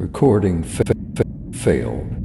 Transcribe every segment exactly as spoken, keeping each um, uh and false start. Recording fa fa failed.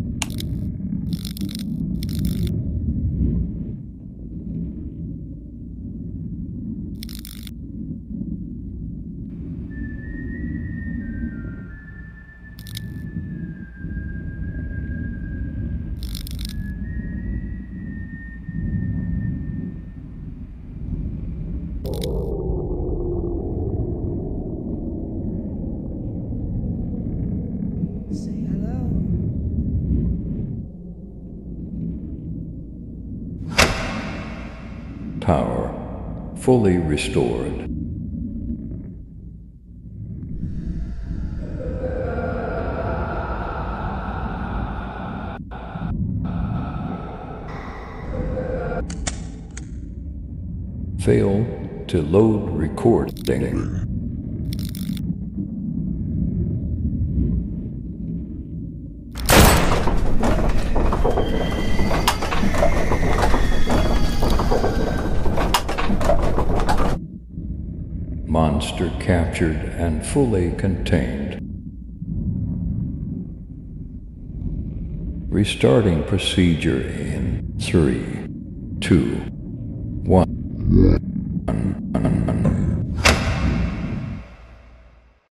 Power fully restored. Fail to load recording. Monster captured and fully contained. Restarting procedure in three, two, one.